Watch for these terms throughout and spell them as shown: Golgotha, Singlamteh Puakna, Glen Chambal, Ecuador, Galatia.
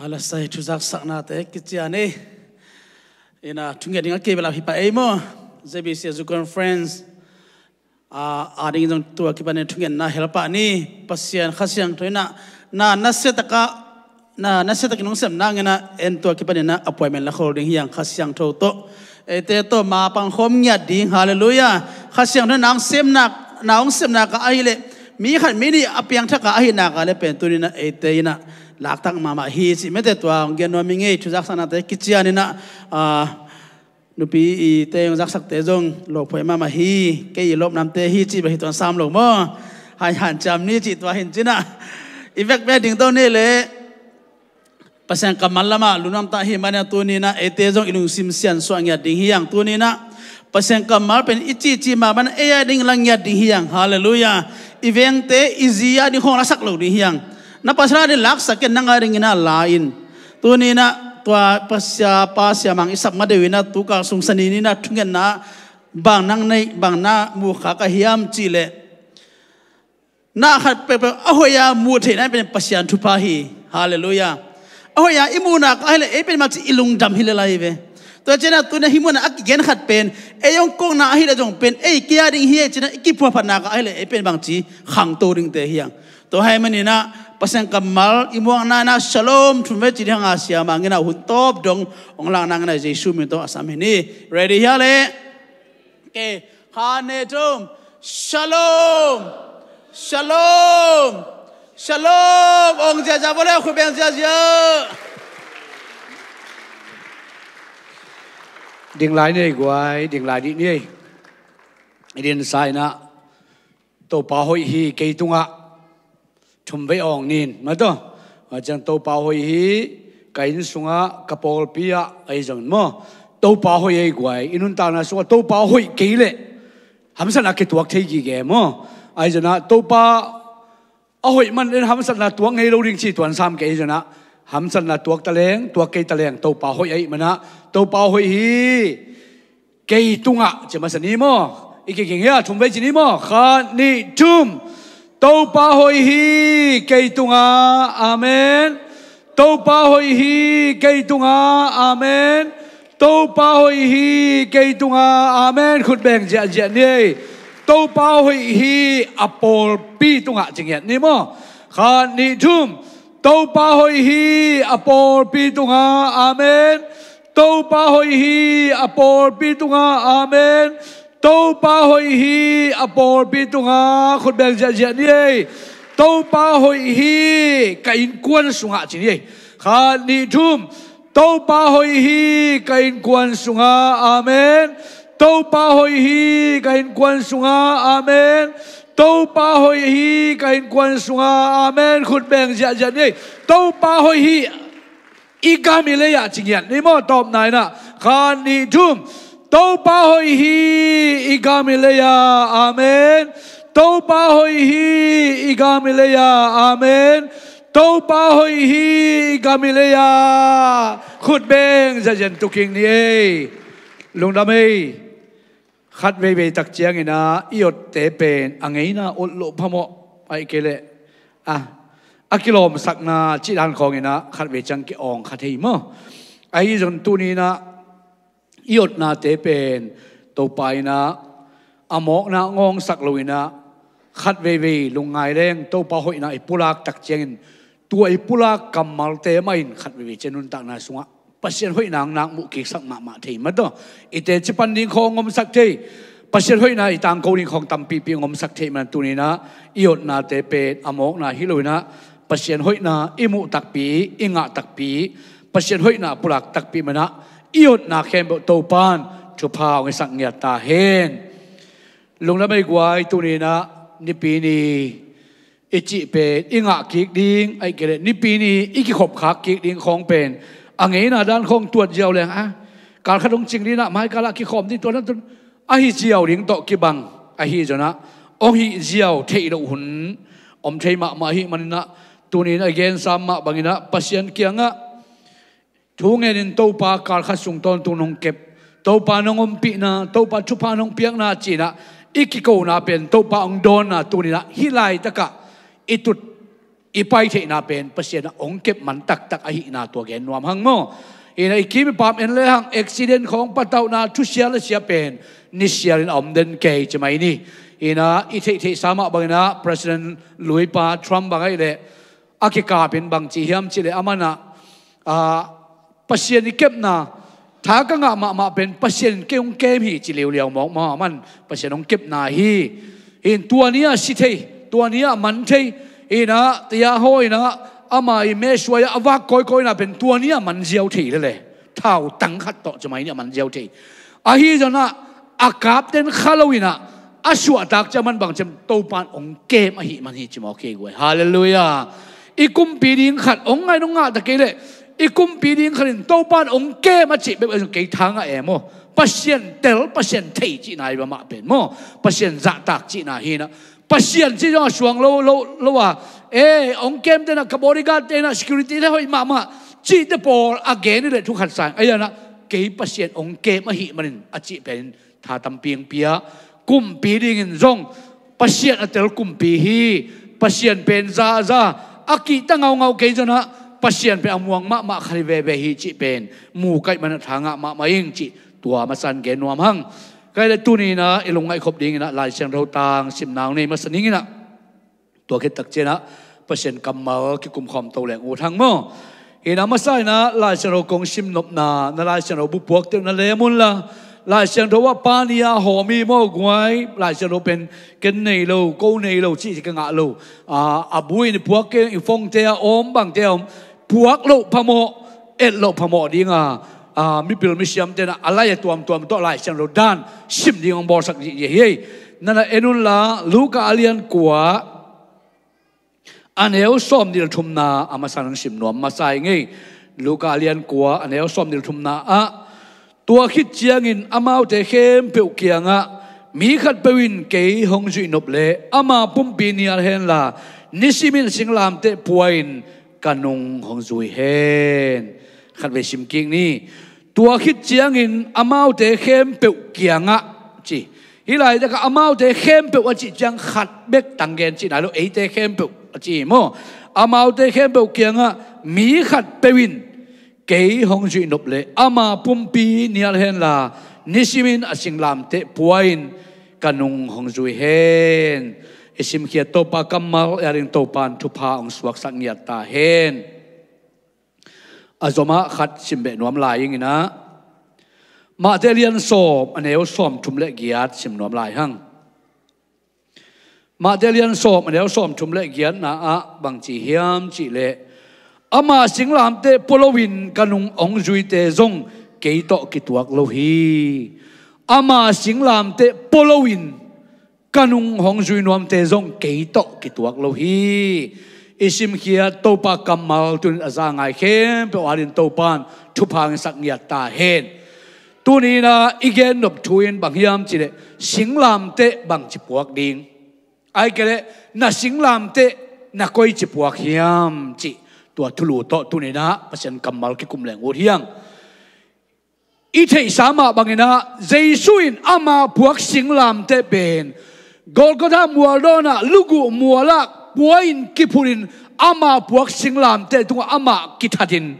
Alas saya tuzak sakna te kiciane ina tungya dinga ke bela hipa emo zebisi zu conference ading jong tua kipane tungya na helpa ni pasian khasiang toina na nasetaka na nasetak nong sem nangena en tua kipane na appointment la holding yang khasiang tho to ete to ma panghom nya ding hallelujah khasiang na nang sem nak naung sem nak aile mi khan mi ni apiang thaka ahina ka le pen tunina eteina laktang mama hi si mete twang geno mi ngei thuzak sana te kichianina nupi teng zaksak te jong lo phoi mama hi kei lop nam te hi chi ba hi ton sam lo mo hai han cham ni chi twa hin china evek me ding to ne le pasang kamalama lunam ta hi mana tunina ete jong ilung sim sian swang ya ding hiang tunina pasang kamal pen ichi chi ma ban eya ding lang ya ding hiang hallelujah event te izia di hong lasak lo ding hiang na pasra de laksa ken nangaring ina lain tunina twa pasya pasya mang isap madewina tuka sungsani nina thungen na bang nang nei bang na mu kha ka hiam chile na khat pe ahoya mu the na pen pasyan thu pa hi hallelujah ahoya imuna ka hele e pen ma chi ilung dam hile laiwe to chena tuna himuna ak gen khat pen eyong kong na hi da jong pen ei kya ding hi chena ikipwa phana ka hele e pen bang chi khang to ring te hiang to hai manina pasang kamal imuang nana shalom tume tidang asia mangina huntop dong onglang nangna Yesu minto asam ini ready hale ke hanetum shalom shalom shalom ong jaja boleh khubeng jaja ding lai nei guai ding lai di nei idin sai na to pa hoi hi ke tunga thum ve ong nin ma to chang to pa hoi hi kain sunga kapol pia ai jang mo to pa hoi ai gwai inun ta na sunga to pa hoi ke le hamsan a ke tuak thei gi ge mo ai jana to pa a hoi man en hamsan na tuang hei lo ring chi tuan sam ke ai jana hamsan na tuak ta leng tuak ke ta leng to pa hoi ai mana to pa hoi hi ke tunga chema sani mo ikigeng ya thum ve chi ni mo kha ni thum Taupa hoi hi keitunga amen Taupa hoi hi keitunga amen Taupa hoi hi keitunga amen khut beng ja ja ni Taupa hoi hi apol pi tunga jinget ni mo khan ni thum Taupa hoi hi apol pi tunga amen Taupa hoi hi apol pi tunga amen Taupa hoi hi apor pitunga khut beng ja ja ni Taupa hoi hi kain kuan sunga chi ni kha ni thum Taupa hoi hi kain kuan sunga amen Taupa hoi hi kain kuan sunga amen Taupa hoi hi kain kuan sunga amen khut beng ja ja ni Taupa hoi hi ikamile ya chi ni mo top nai na kha ni thum Taupa hoi hi igamileya amen Taupa hoi hi igamileya amen Taupa hoi hi igamileya khut beng zajen tuking ni ei lungdamei khat vei vei tak chiangina iot te pen angeina ollo phamo ai kele a akilom sakna chidan khongina khat vei chang ki ong khathei mo ai jon tunina iot na te pen to pai na amok na ngong sak loina khat ve ve lungai reng to pa hoi na ipulak tak chengin tu ipulak kamal te main khat ve ve chenun tak na sunga pasien hoi nang nak mu ki sak ma ma thei ma do ite chipan ding khong ngom sak thei pasien hoi na itang ko ring khong tam pi pi ngom sak thei man tu ni na iot na te pen amok na hi loina pasien hoi na imu tak pi inga tak pi pasien hoi na pulak tak pi mana iot na khem to pan chu phao ngai sak ngiat ta hen lung la mai gwai tu ni na ni pi ni ichi pe inga kik ding ai kele ni pi ni iki khop khak kik ding khong pen angai na dan khong tuat jiao leng a kal khadong ching ni na mai kala ki khom ni to nan a hi jiao ring to ki bang a hi jona ong hi jiao thei lo hun om thei ma ma hi manina tu ni again sam ma bangina pasien kianga thungenin topa kal khasung ton tunong kep topa nongom pi na topa chupa nong piak na china ikiko na pen topa ong don na tunina hilai taka itut Ipai te na pen pasien na ongkep man tak tak ahi na to gen nuam hang mo ina ikim pam en le hang accident khong pataw na thu sia la sia pen ni sia in om den ke chmai ni ina ithe the sama bangna president lui pa Trump bangai le akika pen bang chi hiam chi le amana a pasien ikep na tha ka nga ma ma pen pasien ke ong kem hi chi lew lew mo ma man pasien ong kep na hi in tuania si the tuania man the ina tia hoi na amai me suai awak koi koi na pen tuania man jiao thi le thau tang khat to chmai ni man jiao thi a hi jona akap ten khalawina asua tak chaman bang chem topan ong kem a hi man hi chimo ke goi hallelujah ikum piding khat ong ngai nonga ta ke le ikum piding kharin topan ong kem a chi be ke thanga emo patient tel patient thei chi nai ba ma pen mo patient za tak chi na hi na pasien si jong suang lo wa ong kem te na bodyguard te na security te hoi mama chi te por again le thu khat sang ai na ke pasien ong kem a hi manin a chi pen tha tam piang pia kum pi ding in jong pasien atel kum pi hi pasien pen za za aki ta ngau ngau ke jona pasien pe amuang ma ma khari ve ve hi chi pen mu kai man thanga ma ma ing chi tua ma san ge nuam hang kai le tu ni na ilung ngai khop ding na lai chang ro tang sim naung nei ma saning na to khe tak che na pasien kam ma ki kum khom to le u thang mo ina ma sai na lai chang ro kong sim nop na na lai chang ro bu puak te na le mun la lai chang ro wa pa nia ho mi mo gwai lai chang ro pen ken nei lo ko nei lo chi ka nga lo a bui ni puak ke i phong te om bang te om puak lo phamo et lo phamo ding a mi pil mi siam te na alai tuam tuam to lai chang ro dan sim ding ong bor sak ye ye na na enun la luka alian kwa anel som dil thum na amasan sim nom ma sai nge luka alian kwa anel som dil thum na a tua khit chiang in amau te khem peu kianga mi khat pewin ke hong zui nop le ama pum pi ni al hen la nisimin singlamteh puakna kanung hong zui hen khat ve sim king ni tua khit chiang in amau te khem peu kianga chi hilai da ka amau te khem peu chi chang khat bek tang gen chi na lo ei te khem peu chi mo amau te khem peu kianga mi khat pewin ke hong ji nop le ama pumpi nial hen la nisimin Singlamteh Puakna kanung hong zui hen isim khia topa kamal yarin topan thupa ong suak sak niat ta hen azoma khat simbe nuam lai ngina ma delian som aneo som thumle giat sim nuam lai hang ma delian som aneo som thumle giat na a bang chi hiam chi le ama Singlamteh polowin kanung ong zui te zong keito kituak lo hi ama Singlamteh polowin kanung hong zui nuam te zong keito kituak lo hi isim khia topa kamal tun azangai khem pe warin topan thupang sak niat ta hen tunina igen nop thuin banghiam chile Singlamteh bang chipuak ding ai kele na Singlamteh na koi chipuak hiam chi tua thulu to tunina pasen kamal ki kumleng ur hiang ithei sama bangena jeisuin ama puak Singlamteh ben golgotha mualona lugu mualak Puain kipurin ama puak Singlamteh tunga ama kitadin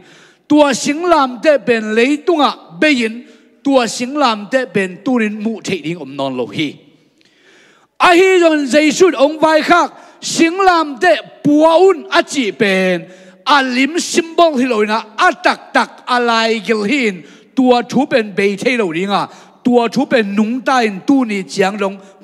tua Singlamteh ben lei tunga bein tua Singlamteh ben turin mu thei om non lo hi a hi jon jeisut ong vai khak Singlamteh Puakna achi ben alim symbol hiloina atak tak alai gilhin tua thu ben be thei lo ringa tua thu ben nung tain tu ni chiang long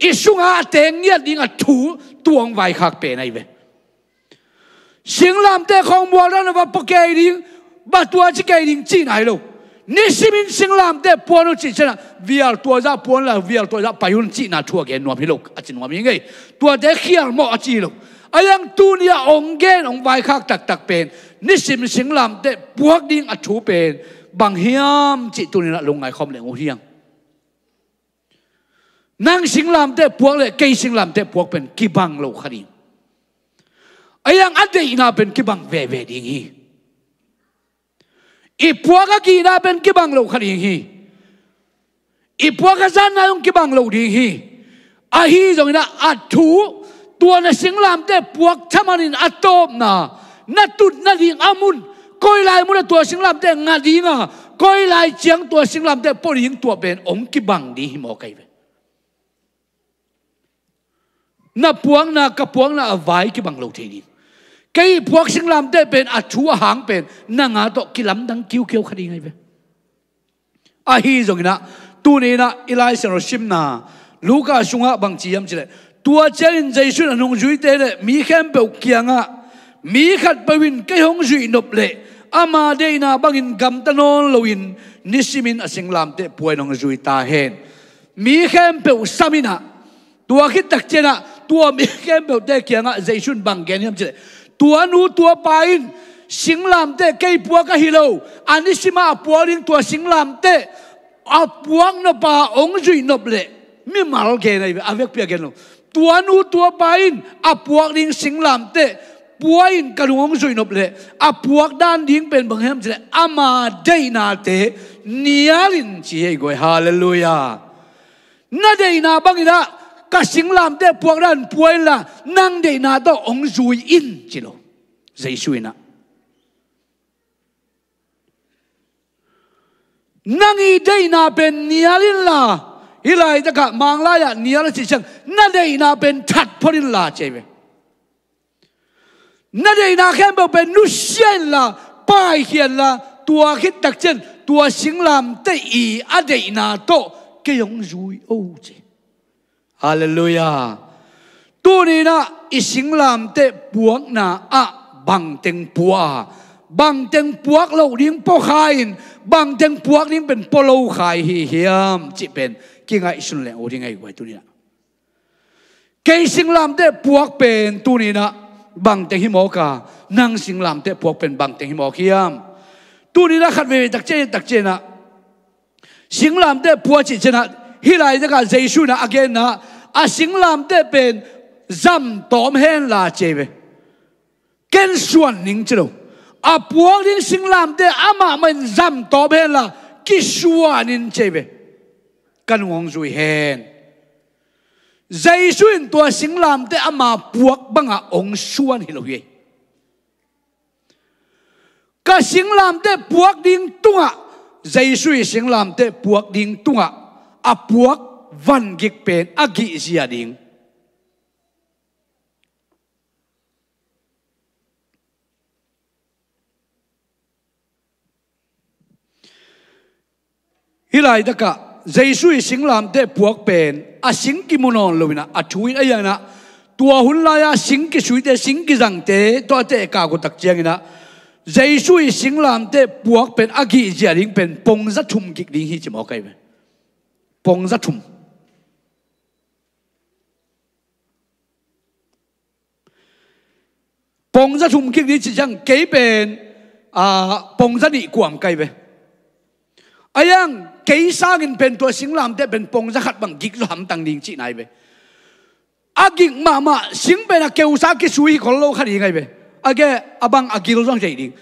isunga teng ya ding a thu tuong vai khak pen ai ve. Singlamteh khong muala na va pokai ding batua chi kai ding chi nai lo nisimin Singlamteh Puakna chi chana vial tua za puan la vial tua za payun chi na thua gen nuam hi lo achin nuam hi ngai tua de khial mo achi lo ayang dunia onggen ong vai khak tak tak pen nisim singlam te puak ding athu pen bang hiam chi tunina lungai khom le ngo hiang nang singlam te puak le ke singlam te puak pen kibang lo khari ayang ade ina pen kibang ve ve ding hi i puak ki ina pen kibang lo khari hi i puak zan na ong kibang lo ding hi a hi zong ina athu tuan singlamteh puak chamanin atop na natut nading amun koi lai muna tuan singlamteh ngadinga koi lai chiang tuan singlamteh poring tua ben ong kibang di himo kai na kapuang na avai kibang lo thein kai puak singlamteh ben athua hang ben nanga to kilam dang kiu kiu khadi ngai ve a hi zongina tunina Elijah ro simna Luka sunga bang chiam chile tua challenge jai sun anong zui te le mi khem pe kianga mi khat pewin kai hong zui nop le ama deina bangin gam tanon loin nisimin asinglamteh puanong zui ta hen mi khem pe samina tua khit tak chena tua mi khem pe te kianga jai sun bang gen yam che tua nu tua pain singlamteh kai puaka hilo anisima puaring tua singlamteh apuang no pa ong zui nop le mi mal gen ai avek pia gen lo tuanu tua pain apuak ding singlamteh puain kalungong zuinop le apuak dan ding pen banghem jile ama deina te nialin chi goi hallelujah na deina bangida ka singlamteh puak dan puaila nang deina to ong zui in chilo jaisuina nangi deina pen nialin la ilai taka mangla ya niala chi chang na dei na ben that phorin la cheve na dei na khem ben nu shen la pai hian la tua khit tak chen tua singlam te i a dei na to ke yong zui o che hallelujah tu ni na i singlam te puak na a bang teng puak lo ding po khain bang teng puak ding ben polo khai hi hiam chi ben kingai sun le oding ai wai tunina ke singlamteh puak pen tunina bang teng himoka nang singlamteh puak pen bang teng himokiam tunina khat ve tak chena singlamteh puak chi chena hilai da ka jaisu na again na a singlamteh pen zam tom hen la cheve ken suan ning chelo a puak ding singlamteh ama men zam tom hen la ki suan in cheve kan wong zui hen zai suin tua singlamteh ama puak banga ong suan hiloye ka singlamteh puak ding tunga zai sui singlamteh puak ding tunga a puak van gik pen agi zia ding hilai daka Zaisui singlamteh puak pen asing kimunon lowina athuin ayana tua hunlaya singki suite singki zangte to te ka ko tak chiangina Zaisui singlamteh puak pen agi jiaring pen pongza thum kik ding hi chimo kai pongza thum kik ni chijang ke pen a pongza ni kuam kai ve ayang kei sangin pen tua singlamteh pen pongza khat bang gik lo ham tang ding chi nai be agik mama sing pen a keu sa ki sui khol lo khari ngai be age abang agil jong jai ding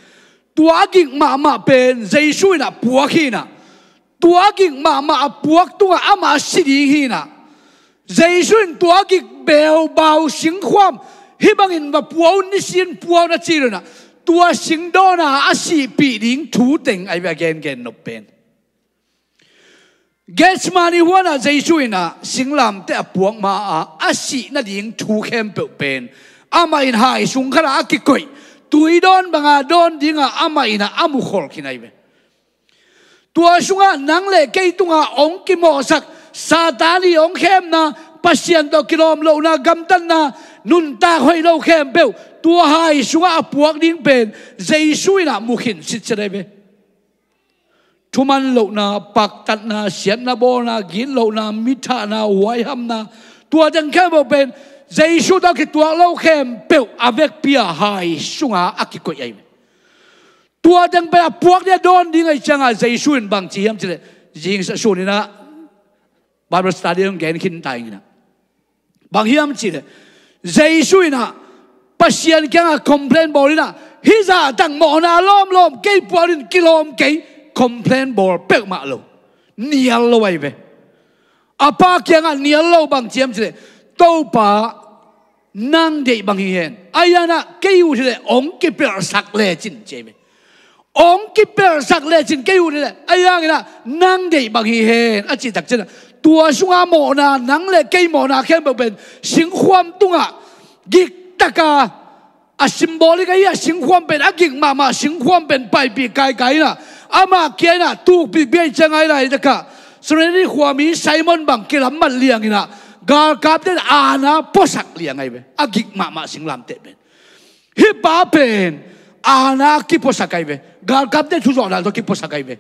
tua agik mama pen jai sui na puak hi na tua agik mama a puak tu ama si ding hi na jai sui tua agik beu bau sing khwam hi bang in ba puau ni sin puau na chi na tua sing dona a si pi ding thu teng ai be again again no pen Getmani huana zaisuina singlamteh puak ma a asi na ding thu khem pe pen ama in hai sung khara akikoi tuidon banga don dinga ama ina amu khol kinai be tua sunga nangle keitunga ong kimo sak satali ong khem na pasien to kilom lo na gamtan na nun ta khoi lo khem pe tua hai sunga puak ding pen zaisuina mukhin sitchare be Tuman lo na pak tat na sian na bo na gin lo na mitha na wai ham na tua jang kha bo pen Jesus da ketua lau kem peu avek pia hai sunga akikoi ai tua dang pe puak dia don dingai changa Jesus bang chiam chile jing sa sunina Bible study ng gen kin taingina bang hiam chile Jesus na pasien kanga complain bolina hiza dang mo na lom kei puarin kilom kei complain bol pek ma lo nial lo ai ve apa kanga nial lo bang chiam chile topa nang dei bang hien ayana keu le ong ki per sak le chin che me ong ki per sak le chin keu le ayana nang dei bang hien achi tak chen tua sunga mo na nang le kei mo na khem ben sing khwam tunga gik taka a symbolic ya sing khwam ben agik mama sing khwam ben pai bi kai kai na ama kena tu bi bi changai lai taka sreni khwami simon bang kilam man liang ina gal kapten ana posak liang ai be agik mama singlamteh ben hi pa pen ana ki posak ai be gal kapten chuzo na to ki posak ai be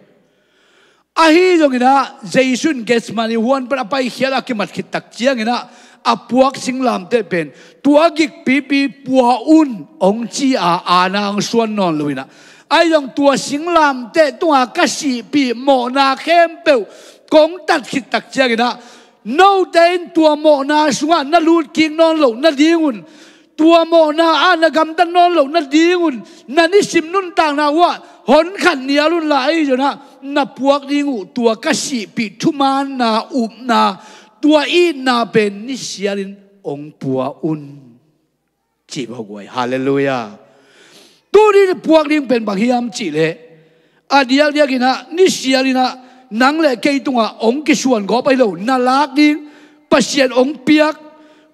ahi jongina jaisun gets money one but apai hiala ki mat khit tak chiangina apuak singlamteh ben tuagik pipi puaun ongchi a anang suan non luina ai jong tua singlamteh tua kasi pi mona khempeu kong tat khit tak chiangina no den tua mo na sunga na lut king non lo na dingun tua mo na ana gam tan non lo na dingun na ni sim nun tang na wa hon khan nia lun lai jona na puak dingu tua kasi pi thuman na um na tua I na ben ni sialin ong pua un chi bogoi hallelujah tu ni puak ding ben bang hiam chi le adial dia kina ni sialina nang le kei tunga ong ki suan go pai lo na lak ding pasien ong piak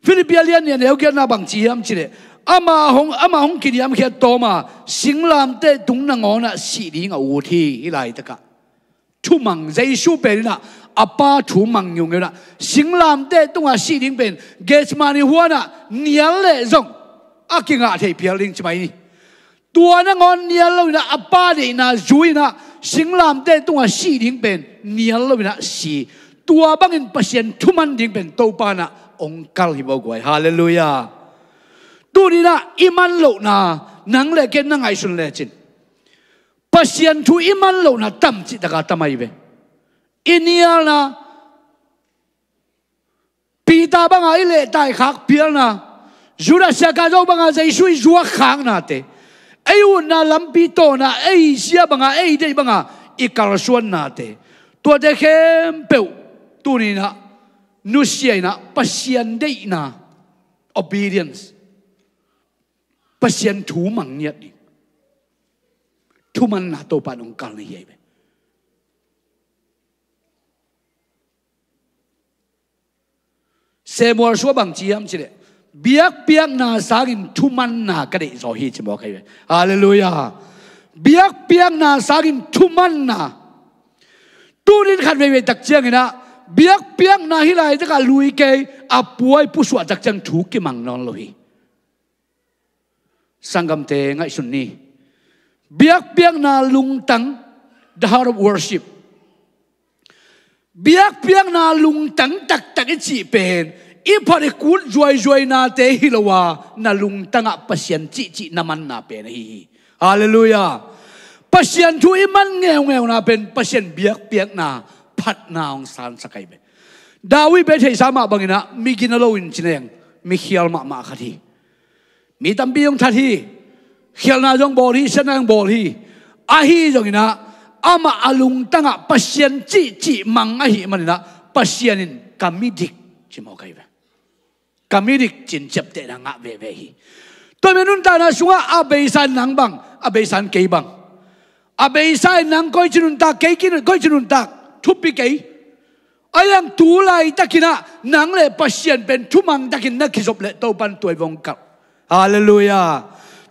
Filipian yan ne ogen na bang chiam chile ama hong kiniam khe toma singlamteh tungna ngona si ding a uthi hilai taka thumang jaisu perina apa thumang yungena singlamteh tunga si ding ben gesmani huana nialle jong akinga thei pialing chmai ni tuana ngon niallo na apa de na juina singlamteh tunga si ding ben nial lobina si tua bangin pasien thuman ding ben topana ongkal hibogoi hallelujah tu ni na iman lo na nang le ken na ngai sun le chin pasien thu iman lo na tam chi taka tamai be inia na pita bangai le tai khak pial na jura saka jo banga jai sui jua khang na te ayun na lampito na ay siya banga ay day banga ikarasuan nate tua dekem peu tuni na nusia na pasien day na obedience pasien tumang niat ni tuman na to panong kal na yebe semua suwa bang ciam cile biak na sagin tuman na kade zohi chimo kai hallelujah biak na sagin tuman na turin khat ve tak chiang na biak na hilai taka lui ke apuai puswa tak chang thu ki mang non lohi Singlamteh ngai sunni biak na lungtang the heart of worship biak na lungtang tak tak chi pen I pare kul joy na te hilowa na lung tanga pasien chi naman na pen hi hallelujah pasien tu iman ngeu na pen pasien biak na phat na ong san sakai be dawi be thei sama bangina mi ginalo in chineng mi khial ma khathi mi tambi ong thathi khial na jong bori sanang bori ahi jongina ama alung tanga pasien chi mang ahi manina pasienin kamidik chimo kai be kamirik chin chapte na nga ve hi to menun ta na sunga abeisan nang bang abeisan kei bang abeisan nang koi chinun ta kei kin koi chinun ta thupi kei ayang tu lai takina nang le pasien ben thumang takin na kisop le to ban toy wong ka Hallelujah.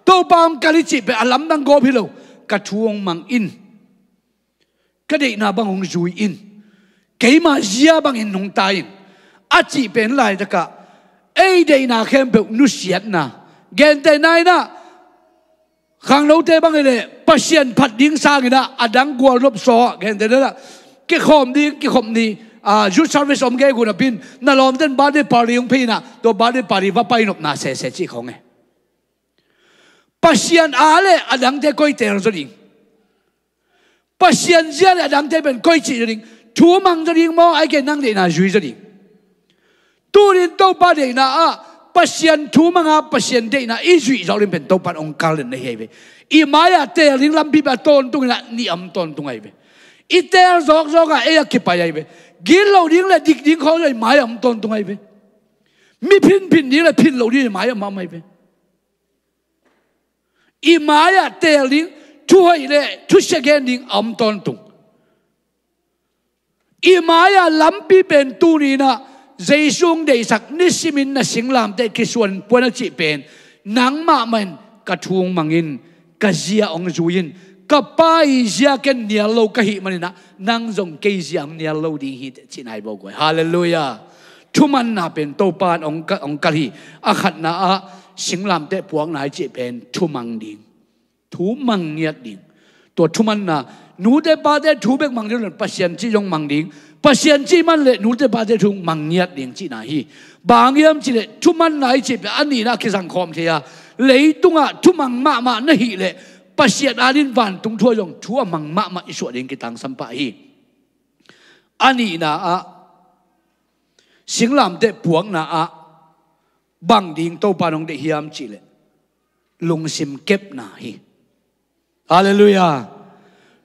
Tobam kalici be alam nang go philo kathuong mang in. Kadei na bang hung zui in. Keima zia bang in nung tain. Aci pen lai taka. Ei dei na khem be nu siat na. Gen te nai na. Khang lo te bang ile pasien phat ding sang ina adang gua lop so gen te na. Ke khom ding ke khom ni youth service om ge guna pin na lom ten ba de pari ung pina to ba de pari va pai nop na se chi khong e. Pasien ale adang te koi ter zoding. Pasien zia adang te ben koi chi zoding. Thu mang zoding mo ai ke nang de na zui zoding. Tu rin to ba de na a pasien thu manga pasien de na i zui zau rin ben to pan ong kalen nei hebe. I maya te ring lam bi ba ton tung na ni am ton tung ai be. I ter zok zok a e ki pai ai be. Gil lo ding la dik ding khoi mai am ton tung ai be. Mi phin phin ni la phin lo ni mai am am ai be. I maya teling tuai le tu segening am tontung. I maya lampi pen tu ni na Jaisung dei sak nisimin na Singlamteh Kisuan puan ci pen nang ma men kathung mangin kazia ong zuin kapai zia ken nialo kahi manina nang jong ke zia nialo di hi chinai bo goi. Hallelujah. Thuman na pen topan ong kali akhat na a Singlamteh Puakna ci pen thumang ding thumang yat ding to thuman na nu de ba de thu bek mang de pasien chi jong mang ding pasien chi man le nu de ba de thu mang yat ding chi na hi bang yam chi le thuman nai chi pe ani na ki sang khom thia lei tunga thumang ma ma na hi le pasien alin van tung thua jong thua mang ma ma isu ding ki tang sampa hi ani na a Singlamteh Puakna a bang ding to panong de hiam chi le lung sim kep na hi. Hallelujah.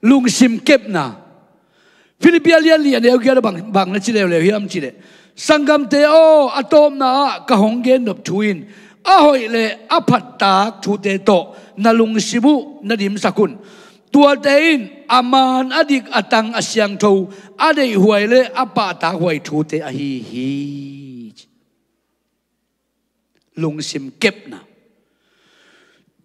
Lung sim kep na Philippia lian lian deu gya bang bang na chi le hiam chi le sangam te o atom na ka hong gen nop thuin a hoi le a phat tak thu te to na lung sibu na dim sakun tua tein aman adik atang asyang tho adei huai le apa ta huai thu te a hi hi lung sim kep na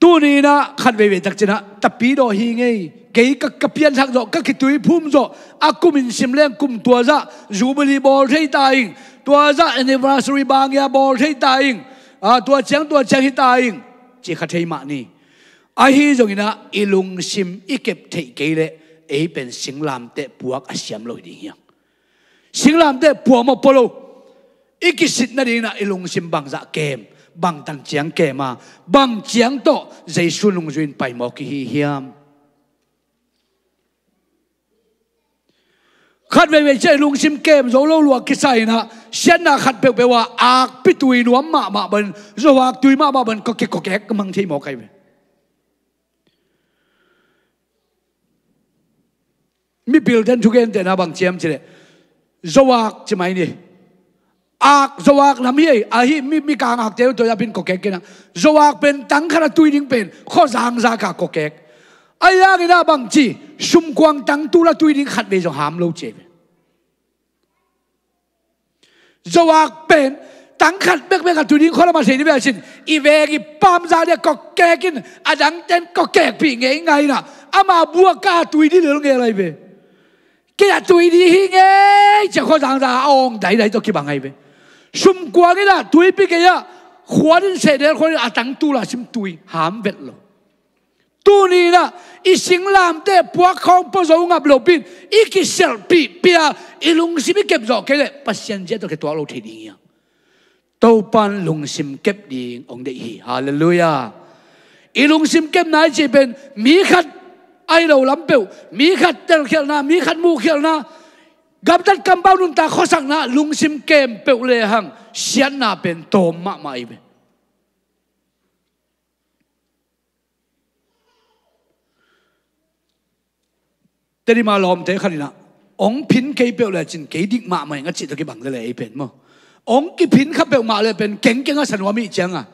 tu ni na khat ve ve tak china tapi do hi ngei ke ka kapian thak zo ka kitui phum zo akumin simleng kum tua za jubilee ball thei taing tua za anniversary bang ya ball thei taing a tua chang hi taing chi kha thei ma ni a hi zongina ilung sim ikep thei ke le ei pen Singlamteh Puak asiam loi ding yang Singlamteh Puak mo polo ikisit na ding na ilung sim bang za kem bang tang chiang ke ma bang chiang to zai sunung juin pai mo ki hi hiam khat ve ve che lung sim kem zo lo luak ki sai na sian na khat pe wa ak pi tui nuam ma ma ban zo wa tui ma ma ban ko ke mang thei mo kai mi pil den thu gen te na bang chiam che zo wa chi mai ni ak zoak nam hi ahi mi kang ak teu to ya pin kokek kena zoak pen tang khara tuiding pen kho jang za ka kokek aya gina bang chi sum kwang tang tu la tuiding khat be zo ham lo che zoak pen tang khat bek ka tuiding kho la ma sei ni be sin I ve ki pam za de kokek kin adang ten kokek pi nge ngai na ama bua ka tuidi le nge lai be ke ya tuidi hi nge che kho jang za ong dai dai to ki bang ai be sum kwang la tui pi ke ya khwarin se der khwarin atang tu la sim tui ham vet lo tu ni la I Singlamteh Puak khong po zo ngap lo pin I ki sel pi pia ilung sim kep zo ke le pasien je to ke to lo the ding ya to pan lung sim kep ding ong de hi. Hallelujah. Ilung sim kep nai je ben mi khat ai lo lam peu mi khat tel khel na mi khat mu khel na gabdat kambau nun ta khosang na lungsim kem peule hang sian na pen tom ma mai be teri ma lom te khalina ong phin ke peule chin ke dik ma mai nga chi to ki bang le pen mo ong ki phin kha pe ma le pen keng keng a sanwa mi changa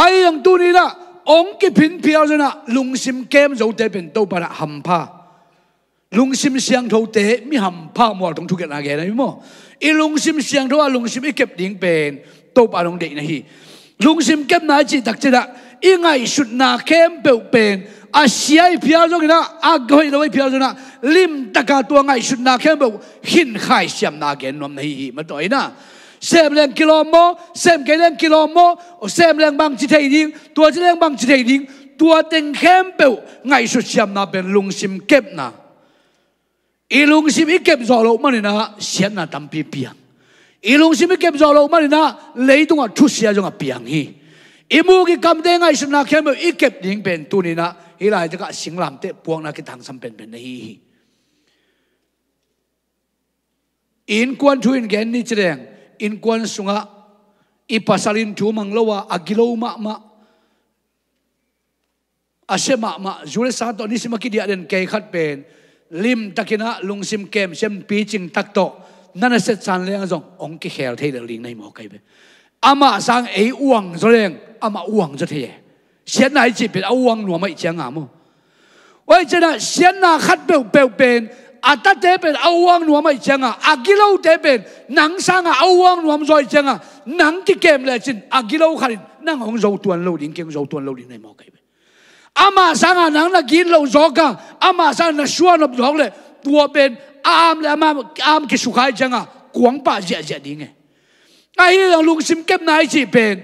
ai ang tu ni la ong ki phin phial na lungsim kem zo te pen to para ham pha lung sim siang thâu tế mi ham pha mò trong thu kiện là ghé này mò, lung sim siang thâu lung sim ít kẹp tiếng bền, tàu ba lung đệ này, Jungsim kem na ji tak cina ingai sud na kem peupen asyai piajo kena agoi lawai piajo na lim takat tua ngai sud na kem peu hin khai siam na gen nom nahi matoi na sem leng kilomo sem keleng kilomo o sem leng bang cithei ding tua cileng bang cithei ding tua teng kem peu ngai sud siam na ben lungsim kem na ilungsim ikem zolo mani na siam na tampi piang ilung simi kem zalo malina leitunga thusia jonga pianghi imu ki kamdenga isna kem ikep ding pen tunina hilai taka singlamteh puakna ki tang sam pen pen hi in kwan thuin gen ni chireng in kwan sunga ipasalin thu manglowa agilo ma asema ma jure sa to ni sima ki dia den ke khat pen lim takina lungsim kem sem pitching takto nana set san leng zong ong ki khel thei ling nei mo kai be ama sang ei uang zo leng ama uang zo thei sian nai chi pe uang nuo mai chang a mo oi chena sian na khat pe pe pen ata te pe uang nuo mai chang a agilo te pen nang sang a uang nuo zoi chang a nang ti kem le chin agilo kharin nang ong zo tuan lo ding keng zo tuan lo ding nei mo kai be ama sang a nang na gin lo zo ka ama sang na shuan op dog le tuo pen am le am ki sukai janga kuang pa ja ja dinge ai lung sim kem nai chi pen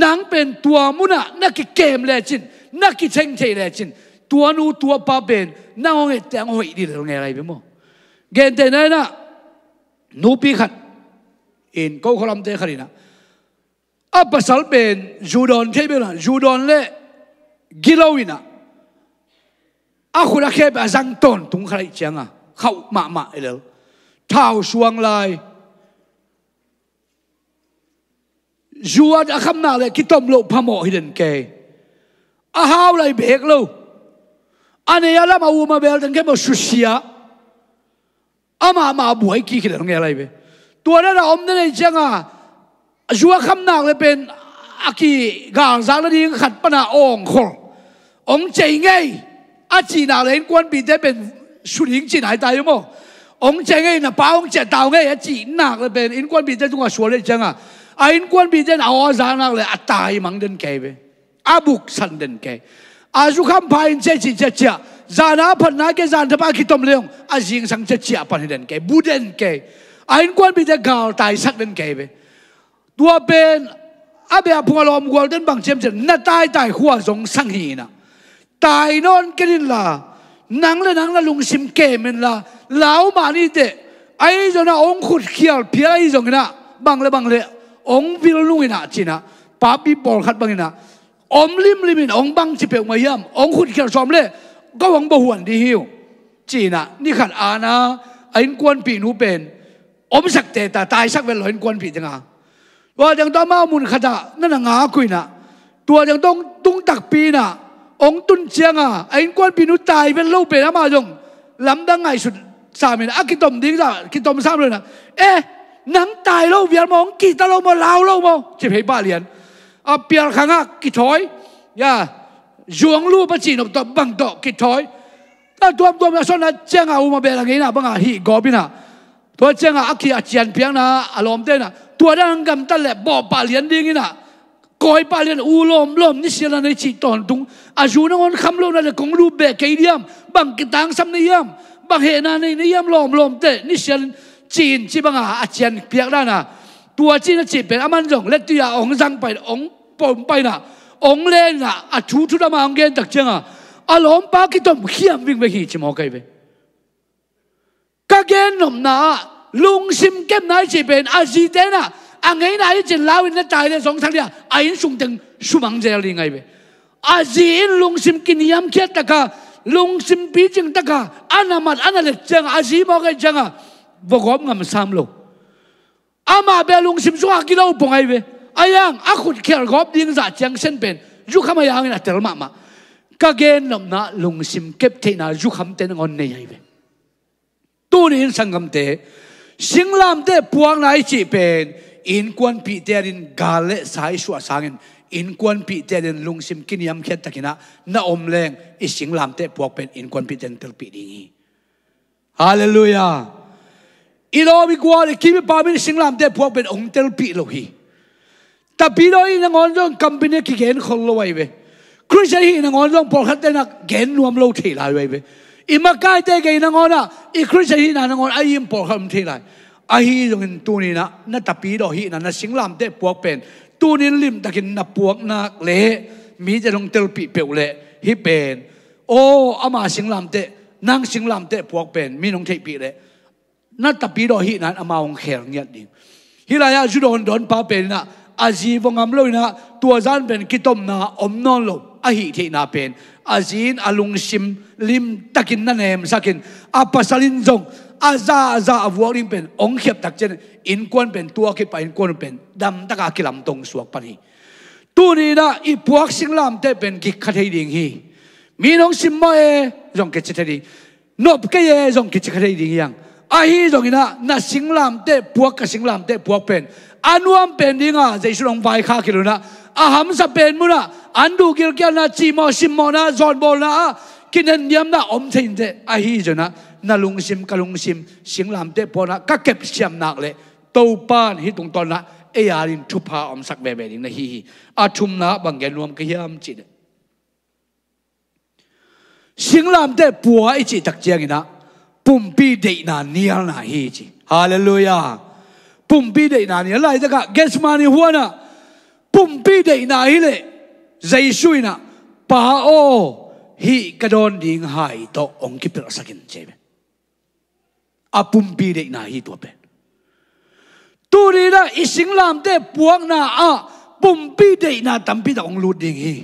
nang pen tua muna na ki kem le chin na ki cheng chei le chin tua nu tua pa pen na ong e tang hoi di le ngai lai be mo gen te na na nu pi khat in ko kholam te kharina apasal pen judon thei be na judon le gilowina a khura khep azang ton tung khai changa khau ma elo thao suang lai juat akham na le kitom lo phamo hiden ke a hau lai bek lo ane ala ma u ma bel den ke mo susia ama ma buai ki khil nge lai be tu na om na nei changa jua kham na le pen aki gang za la ding khat pana ong khol ong chei ngai a chi na len kwan bi te pen suling chin hai tai mo ong cheng ei na pa ong che tao ngai chi nak le ben in kwan bi te tunga suale changa a in kwan bi te na o za nak le atai mang den kai be abuk san den kai a ju kham pha in che chi che cha za na phan na ke zan thapa ki tom leong a jing sang che cha pan den kai buden kai a in kwan bi te gal tai sak den kai be tua ben abe apolom golden bang chem chen na tai tai khua jong sang hi na tai non kerin la nang la lung sim kemen la lao ma ni te ai jona ong khut khial phia ai jongna bang le ong vil lungina china pa pi bol khat bangina om lim limin ong bang chi pe mayam ong khut khial som le ko ong bo huan di hiu china ni khan ana ain kwan pi nu pen om sak te ta tai sak vel loin kwan pi changa wa jang ta ma mun khata na nga kuina tua jang dong tung tak pi na ong tun chianga ain kwan pinu tai ven lo pe ma jong lam dang ngai sut samin akitom ding la kitom sam le na nang tai lo vial mong ki ta lo mo lao lo mo chi phei ba lian a pial khanga ki thoi ya juang lu pa chi nok to bang to ki thoi ta tuam la son na chianga u ma be la ngai na banga hi go bina to chianga akia chian piang na alom te na tua dang gam ta le bo pa lian ding na koi palian ulom ni siala nei chi ton tung ajuna on khamlo na le konglu be keidiam bang kitang sam nei yam bang he na nei yam lom te ni sial chin chi banga achian piak dana tua chi na chi pe aman jong letia ong jang pai ong pom pai na ong len na a thu thu da ma ong gen tak changa alom pa kitom khiam wing be hi chi mo kai be ka gen nom na lung sim kem nai chi pen aji te na angai na ai chin lawin na tai le song thang dia ai sung teng sumang je li ngai be a ji in lung sim kin yam khet taka lung sim pi ching taka anamat analet chang a ji mo kai changa bogom ngam sam lo ama be lung sim zua ki lo pongai be ayang a khut khel gop ding za chang sen pen ju khama yang na tel ma ka gen nom na lung sim kep the na ju kham ten ngon nei ai be tu ni sangam te singlamteh puakna ai chi pen in kwan pi terin gale sai swa sangin in kwan pi terin lungsim kiniam khet takina na omleng isinglamteh puak pen in kwan pi ten tel pi dingi hallelujah ilo bi kwal ki bi pa min singlamteh puak pen ong tel pi lohi Tapi doi nang onjong company ki gen khol wai be. Christian hi nang onjong por khat na gen nuam lo thei lai wai be. Imakai te ge nang ona I Christian hi nang on ai im por kham thei lai. Ahi jong in tu ni na tapi do hi na Singlamteh Puakpen. Tu ni lim takin na puak nak le mi je long tel pi peu le hi pen. O ama Singlamteh nang Singlamteh Puakpen mi nong thei pi le. Na tapi do hi na ama ong khel nyat ding. Hilaya judon don pa pen na Aziz vongam lo na tuazan pen kitom na omnon lo ahi thei na pen azin alung sim lim takin na nem sakin apasalin jong aza aza avuarin pen ong khep tak chen in kon pen tua ke pa in kon pen dam taka kilam tong suak pani tu ni da I puak Singlamteh pen ki khathei ding hi minong sim mo e jong ke chetheri nop ke ye jong ki chekhathei ding yang ahi jong ina na Singlamteh Puak ka Singlamteh Puak pen anuam pendinga jaisurong vai kha kiluna aham sa pen muna andu kirkian na chimo simmo na zonbol na kinen niam na omthin de ahi jona nalungsim kalungsim Singlamteh Puakna ka kep siam nak le topan hitung ton na eyarin thupa om sak bebe ding na hi athum na bangge nuam ka hiam chi de Singlamteh Puak ichi tak chiangina pumpi de na nial na hi chi hallelujah pumpi de na ni lai daga gesmani huana pumpi de na ile zaisuina pa o hi kadon ding hai to ongki per sakin chebe a pumpi de na hi to pe turira Singlamteh Puakna a pumpi de na tampi da onglu ding hi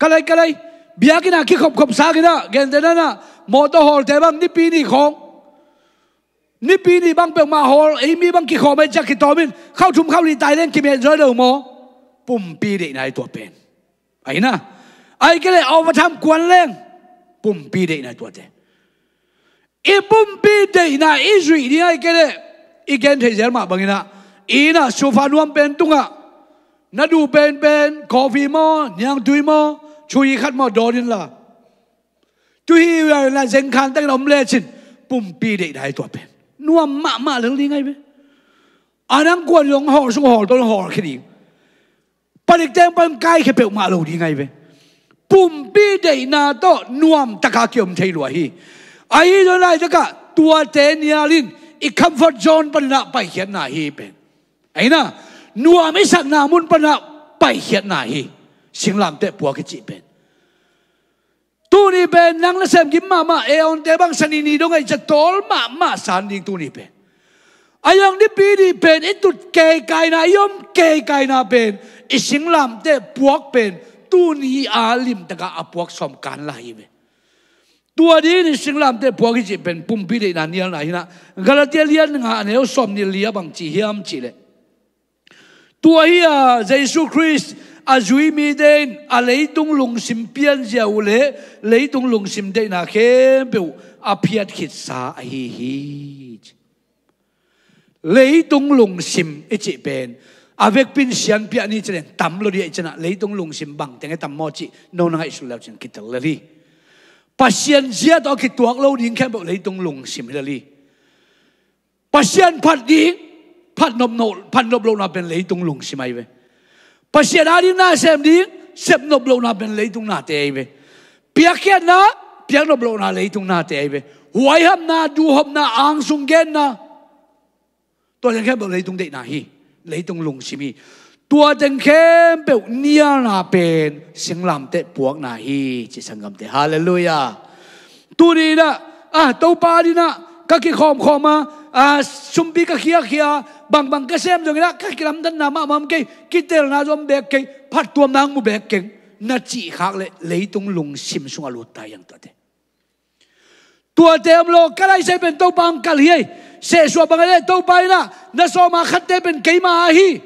kalai kalai biakina ki khop khop sagina gendena na motor hol te bang ni pi ni khong ni pi ni bang pe ma hol ei mi bang ki kho mai jak ki tomin khau thum khau li tai len ki men joi mo pum pi de nai to pen ai na ai ke le over tham kwan leng pum pi de nai to te e pum pi de na izui ni ai ke le I gen the jer ma bangina ina sofa nuam pen tunga na du pen pen coffee mo nyang dui mo chui khat mo dorin la tu hi la zeng khan tak nom le chin pum pi de nai to pen nuam ma ma leng li ngai be anang ko long hor sung hor ton hor khidi parik tem pan kai khe pe ma lo di ngai be pum pi de na to nuam taka kyom thei lo hi ai lo lai taka tua te nialin I comfort zone pan na pai hian na hi pen ai na nuam I sak na mun pan na pai hian na hi Singlamteh Puak chi pen tu ni ben nang la sem gi mama e on te bang sani ni dong ai chatol mama san ding tu ni pen ayang ni pi ni pen itu ke kai na yom ke kai na pen I Singlamteh Puak pen tu ni alim taka apuak som kan lai be tua di ni Singlamteh Puak ji pen pum pi de na nial na hina galatia lian nga ne som ni lia bang chi hiam chi le tua hi a Jesus Christ azui mi den a leitung lung simpian jau le leitung lung sim de na khem peu a phiat khit sa a hi hi leitung lung sim e chi pen avek pin sian pia ni chen tam lo ri chena leitung lung sim bang teng tam mo chi no na isu law chen kitel le ri pasien zia to ki tuak lo ding khem peu leitung lung sim le ri pasien phat ding phat nom no phat nom lo na pen leitung lung sim ai ve pasien ari na sem ding sep no blow na ben leitung na te ai ve piakia na piak no blow na leitung na te ai ve huai ham na du ham na ang sung gen na to le khem leitung de na hi leitung lung simi tua den khem pe nia na pen Singlamteh Puakna hi chi sangam te hallelujah tu ni na a to pa ni na ka ki khom khoma a sumbi ka khia khia bang bang ka sem jong na ka kilam dan na ma mam ke kitel na jom bek ke phat tuam nang mu bek ke na chi khak le leitung lung sim sunga lut ta yang ta te tua te am lo kalai se pen to bang kal hi se so bang le to pai na so ma khat te pen ke ma hi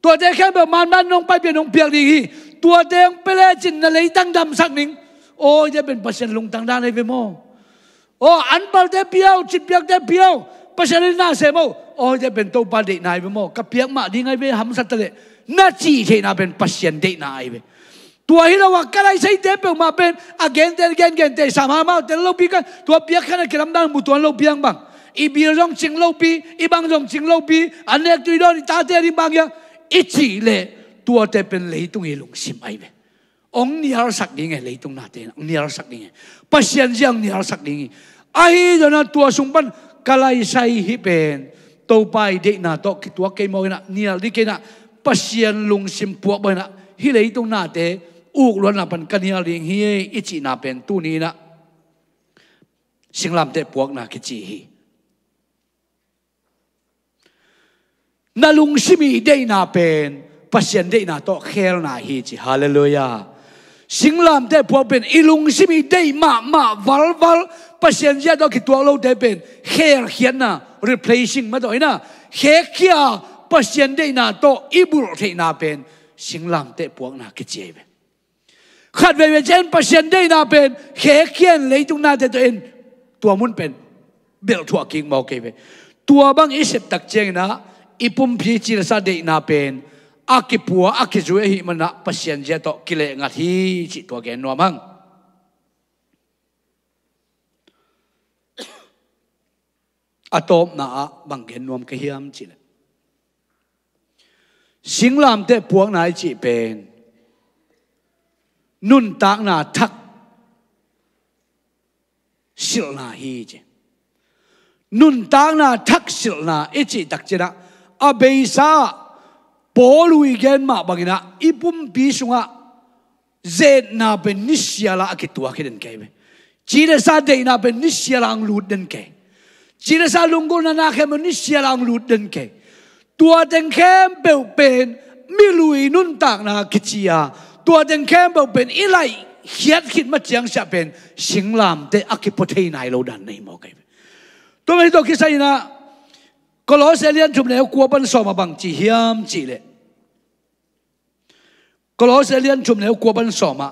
tua te khem man man nong pai pe nong piak ding hi tua te ang pe le chin na leitang dam sak ning o je pen pasien lung tang dan ai ve mo o an pal te piao chit piak te piao pasien na se mo o je pen to pa de nai ve mo ka piak ma ding ai ve ham sat le na chi the na pen pasien de na ai ve tua hi la wa kalai sei te pe ma pen again te sama ma te lo pi ka tua piak kana kiram dang mu tuan lo piang bang I bi rong ching lo pi I bang rong ching lo pi an le tu do ni ta te ri bang ya 一直咧多得变雷动嘅龙心爱咩？往你二十年嘅雷动那点，往你二十年嘅，不先让你二十年嘅，哎，就那多上班，隔来西嗰边，到拜地那多多幾毛嘅啦，你啊你嘅啦，不先龍心薄嘅啦，去雷動那點，烏輪那邊跟你啊連去一直那邊都你啦，Singlamteh Puakna嘅字去。 Nalung simi day na pen, pasyan day na to, khel na hiji. Hallelujah. Singlamteh Puakna pen, ilung simi day ma, val, val, pasyan siya to, kitualaw day pen, khel hiyan na, replacing mato, ina, khel kya, pasyan day na to, ibul day na pen, Singlamteh Puakna kiji pen. Khatwewe jen, pasyan day na pen, khel kyan, leitung na day to, tuamun pen, bel tua king mau kewe. Tuabang isip tak jeng na, Ipum pici rasa dek napen, aki puah aki jual hi mana pasien jatuh kile ngat hi cik tua gen nuamang. Atau naa bang gen nuam kehiam cile. Singlamteh Puakna cik pen, nun tak na tak sil na hi cik, nun tak na tak sil na cik tak cila. Abisa polui gen mak bagina ipum bisunga zena benisia la akitua kiden kebe cire sa deina benisia lang luden ke cire sa lunguna na ke benisia lang luden ke tua den kembel pen milui nuntak na kicia tua den kembel pen ilai hiat hit macang sia pen Singlamteh akipotei nai lo dan nei mo kebe to me to kisa ina Koloselian jumpa dengan kuapan sama bang cihiam cile. Koloselian jumpa dengan kuapan sama.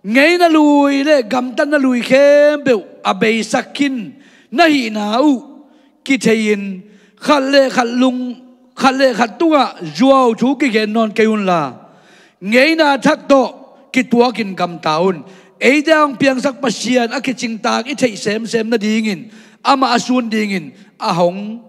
Ngai nalui le gamtan nalui kembel abai sakin nahi nau kitein khalle khalung khalle khatunga jual cuci kenon kayun la. Ngai na tak do kituakin gamtaun. Eidang piang sak pasian akik cinta itei sem sem na dingin ama asun dingin ahong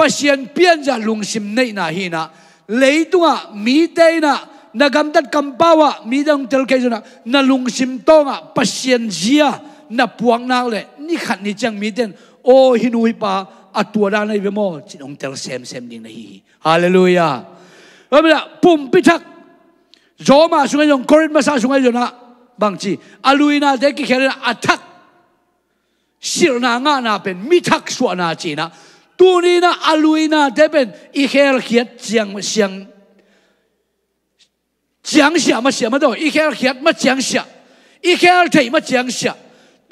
Pasien pianja lungsim nei na hi na leitunga mi tei na nagamdat kampawa mi dang telkai na na lungsim tonga pasien zia na puang na le ni khat ni chang mi den o hinui pa atuara nei vemo chinong tel sem ding na hi hallelujah amla pum pitak joma sungai jong korin masa sungai jona bangchi aluina de ki khel athak sirna nga na pen mithak suana chi na Tunina aluina deben ikhel kiat siang macam apa tu? Ikhel kiat macam siang, ikhel teh macam siang.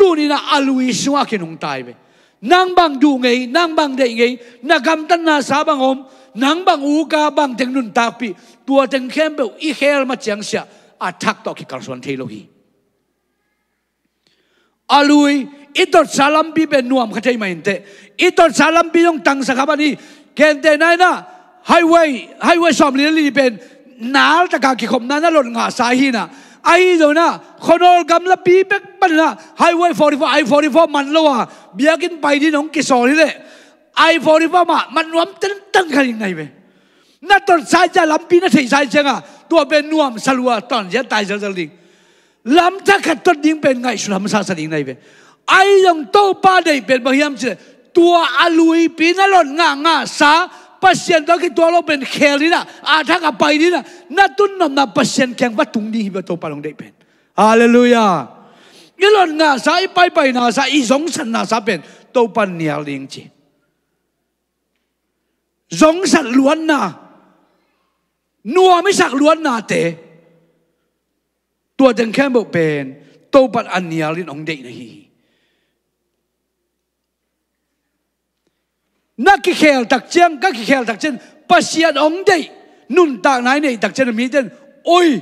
Tunina alui semua kenung tai. Nang bang dungai, nang bang dengai, nagam tan nasa bang om, nang bang uga bang tengun tapi tua tengkem bel ikhel macam siang. Atak tak kikarsuan teologi. Alui. Itu salam bibe nuam kacai main te. Itu salam biung tang sakabani. Kente naina highway somli li ben naal takakikom nana lor ngasai na. Aido na konol gamla bibe panna highway 44 manloa biakin paidi nong kisori le. I 44 ma manuam tentang kali nai be. Nator saja lampi na sih saja nga tua ben nuam salua ton je tai saling. Lam takat ton ding ben ngai sulam sasaling nai be. Ayong tau padai ben bahiam cila tua alui pinalon nga sa pasien tau ki tua lo ben kelina athak apai dina natun nam na pasien keng batung ding hibatau palong dai ben hallelujah ilon nga sa ipai na sa izong san na sa ben tau pan nial ding ci zong san luan na nuami sak luan na te tua deng kembo ben tau pan an nialin ong dai na hi Nakikhel takcian, kakikhel takcian, pasian ongday, nun tak naik takcian miden, oi,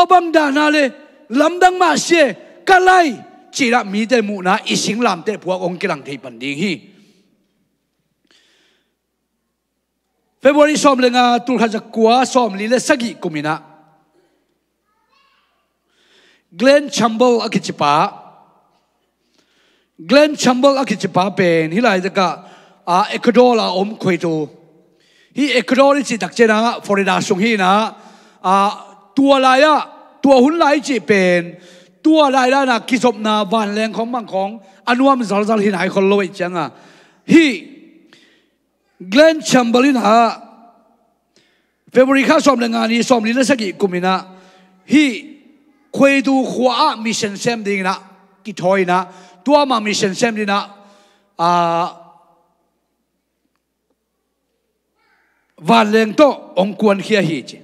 obam danale lamdang masye kalai cira mite muna ising lamte puak ong kilang tei panding hi. Februari som lenga tulhajak kuah som lile sagi kumina. Glen Chambal akichipa pen hilai deka Ecuador la om kweto hi Ecuador ni tak chena Florida sung hi na tua hun lai chi pen tua lai la na kisop na van leng khong mang khong anuam zal hin hai khon loi changa hi Glen Chambal in ha February kha som lenga ni som ni la sagi kumina hi kwe du khua mission sem ding na ki thoi na tua ma mission sem ding na valeng to ong kuan khia hi che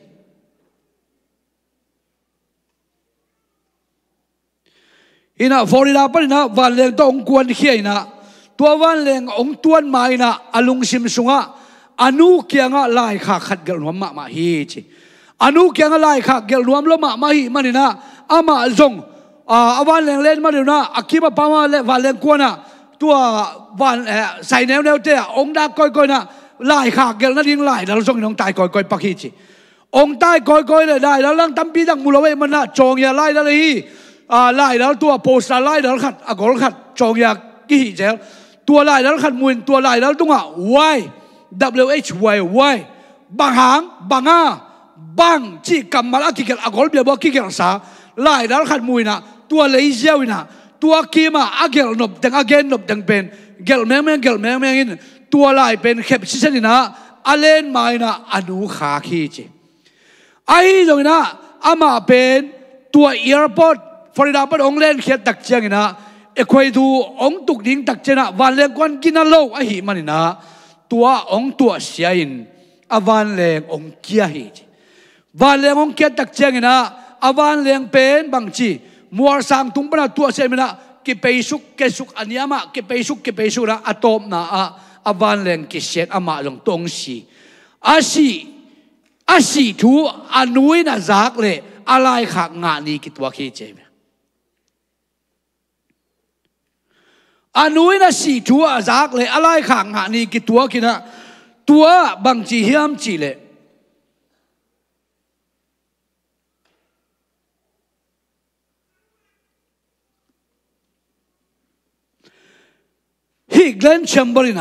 ina Florida pa na valeng to ong kuan khia ina tua valeng ong tuan mai na alung sim sunga anu kia nga lai kha khat gal ma ma hi che anu kia nga lai kha gal lo ma ma hi manina ama zong awan leng len ma na akiba pama le valen kuana tua van sai neu neu te ong da koi koi na lai kha gel na ding lai da zong nong tai koi koi pakhi chi ong tai koi koi le dai la lang tampi dang mu lo we man na chong ya lai da le hi lai da tua post lai da khat agol khat chong ya ki hi je tua lai da khat muin tua lai da tunga why why bang hang banga bang chi kamal akigel agol bia bo kigel sa lai dal khat muina tua lei jawina tua kima agel nop dang again nop dang pen gel meng in tua lai pen khep sisenina alen maina anu kha khi che ai jongina ama pen tua airport Florida par onglen khet tak changina ekhoi du ong tuk ding tak chena wanle kon kinalo a hi manina tua ong tua siain awan leng ong kia hi wanle ong khet tak changina awan leng pen bangchi muar sang tumpana tua semina ke pesuk aniama ke pesuk ra atom na a awan leng ki set ama long tong si asi thu anui na zak le alai khak nga ni kitwa khi cheme anui na si thu azak le alai khak nga ni kitwa kina tua bangchi hiam chi le hi Glen Chamberlain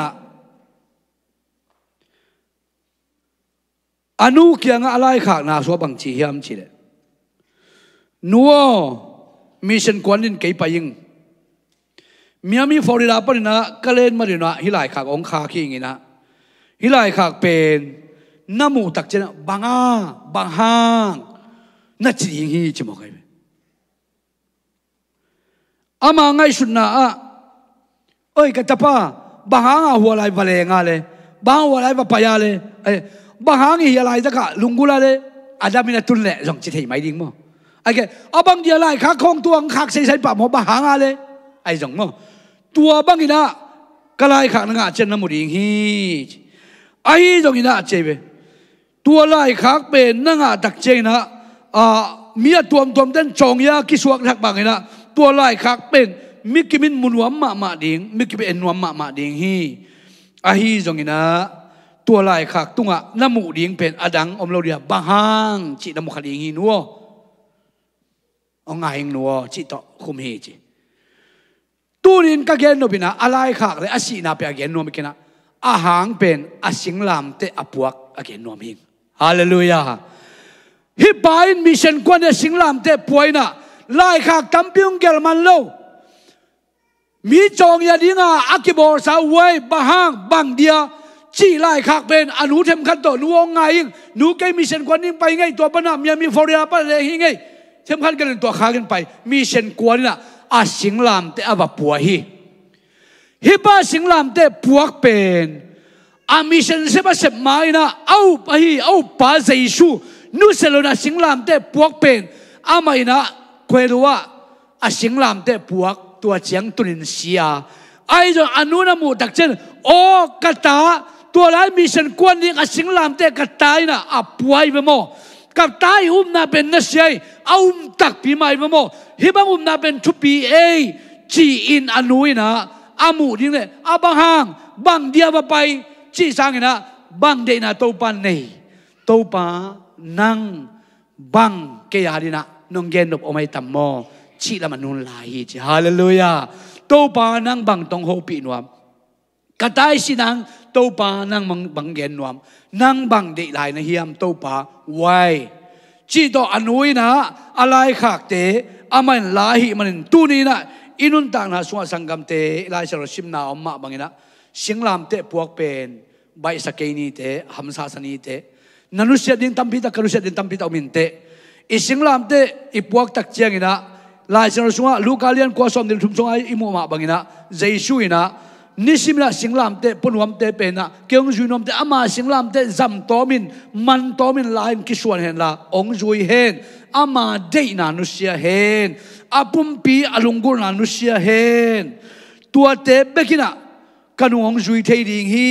anu kia nga alai khak na so bang chi hiam chi le nuo mission kwanin kei paying miami Florida pa na kalen marina hilai khak ong kha khi ngina hilai khak pen namu tak chena banga banghang na chi hi chi mo kai ama ngai sunna a oi katapa bahanga hualai valenga le bang hualai papaya le bahangi hialai taka lungula le adamina tunle jong chithei mai ding mo age abang dia lai kha khong tuang khak sei sai pa mo bahanga le ai jong mo tua bangina kalai khak nga chen na muding hi ai jong ina chebe tua lai khak pe nanga tak cheina mia tuam den chong ya kisuak thak bangina tua lai khak pen mikimin munwam ma ding mikimin enwam ma ding hi ahi jongina tua lai khak tunga namu ding pen adang omlodia bahang chi namu khading hi nuo onga hing nuo chi to khum hi chi tunin ka gen no bina alai khak le asina pe gen no mikena ahang pen asing lam te apuak agen no hing hallelujah hi bain mission kwan asing lam te puaina lai khak tampiung gel man lo mi chong ya dinga akibor sa wei bahang bang dia chi lai khak ben anu them khat to nuong ngai nu ke mission kwan ning pai ngai to pana mi mi foria pa le hi ngai them khat kan to kha kan pai mission kwan na a singlam te aba pua hi pa singlam te puak pen a mission se ba se mai na au pa hi au pa zai su nu se lo na singlam te puak pen a mai na kweruwa a singlam te puak tua chiang tunin sia ai jo anuna mu dakchen o kata tua lai mission kwan ding a singlam te katai na apuai bemo katai na ben na siai aum tak pimai mamo hibang um na ben tupi ei chi in anuina amu ding le abang bang dia bapai chi sangina bang de na topan nei topa nang bang ke harina nonggen op omai tammo chi la manun lai chi hallelujah topa nang bang tong ho pi nuam katai sinang topa nang banggen nuam nang bang de lai na hiam topa wai Cito anuin na alay kakte aman lahi manin tunin na inuntang na sunga sanggamte ilay sarosim na umma bangina singlamteh puakpen bay sa kainite hamsasanite nanusya din tampita karusya din tampita uminte isinglamteh ipuak takciang ina lay sarosunga lukalian kuasom din sumsunga imu umma bangina zaisu ina nisimla singlamteh punuamteh pena keong zuinomteh ama singlamteh zamtomin mantomin lain kisuan hen la ong zui hen ama deina nusia hen apumpi alunggur na nusia hen tuate bekina kanu ong zui theiding hi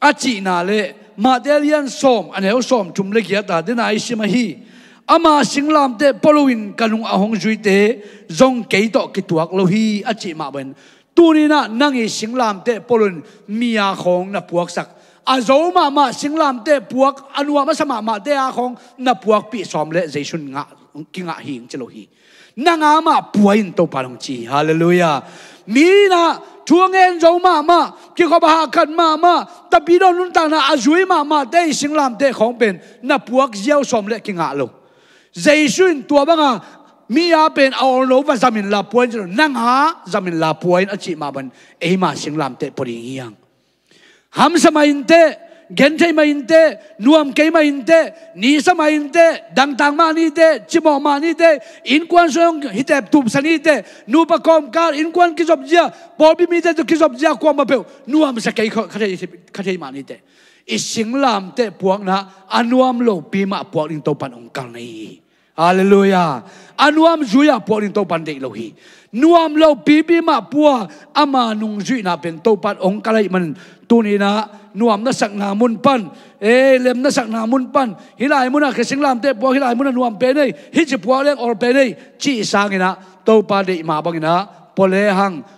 achi na le madelian som anel som tumle kia ta dena isimahi ama singlamteh poluin kanung ahong zui te zong keito kituak lohi achi ma ben tunina nangi singlamteh polun mia khong na puak sak azoma ma singlamteh puak anua ma sama ma de a khong na puak pi som le jaisun nga kinga hing chelohi nanga ma puain to palong chi hallelujah mina thuangen zoma ma ki ko ba kan ma ma tapiro nun ta na azui ma ma de singlamteh khong pen na puak jiao som le kinga lo jaisun tua banga Mia pen aon lo va zamin la puan jero nang ha zamin la puan achi ma ban e ma singlamteh poring yang ham sama inte gente ma inte nuam ke ma inte ni sama inte dang tang ma ni te chimo ma ni te in kwan song hitep tum sani te nu pa kom kar in kwan ki job ja bobi mi te to ki job ja kwa ma pe nuam sa kai kha ma ni te e singlamteh puakna anuam lo pi ma puak ding to pan ong kal nei Hallelujah. Anuam zuya po rin topan de ilohi. Nuam lo bibi ma pua ama nung zui na pen topan ong kalay man tunina nuam na sak na mun pan. Lem na sak na mun pan. Hilay mo na singlamteh puak hilay mo na nuam penay. Hiji puak leng or penay. Chi isang ina topan de imabang ina polehang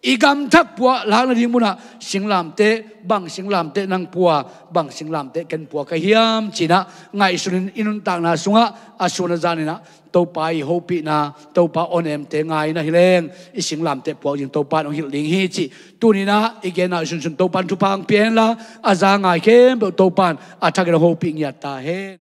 igam thak puak la na ding muna singlamteh bang singlamteh nang puak bang singlamteh ken puak ka hiam china ngai sunin inun tak na sunga asuna janina topai hopi na topa onem te ngai na hileng isinglamteh puak jing topa ong hil ding hi chi tunina igena sun topan thupang pian la azanga kem topan athagena hopi nya ta he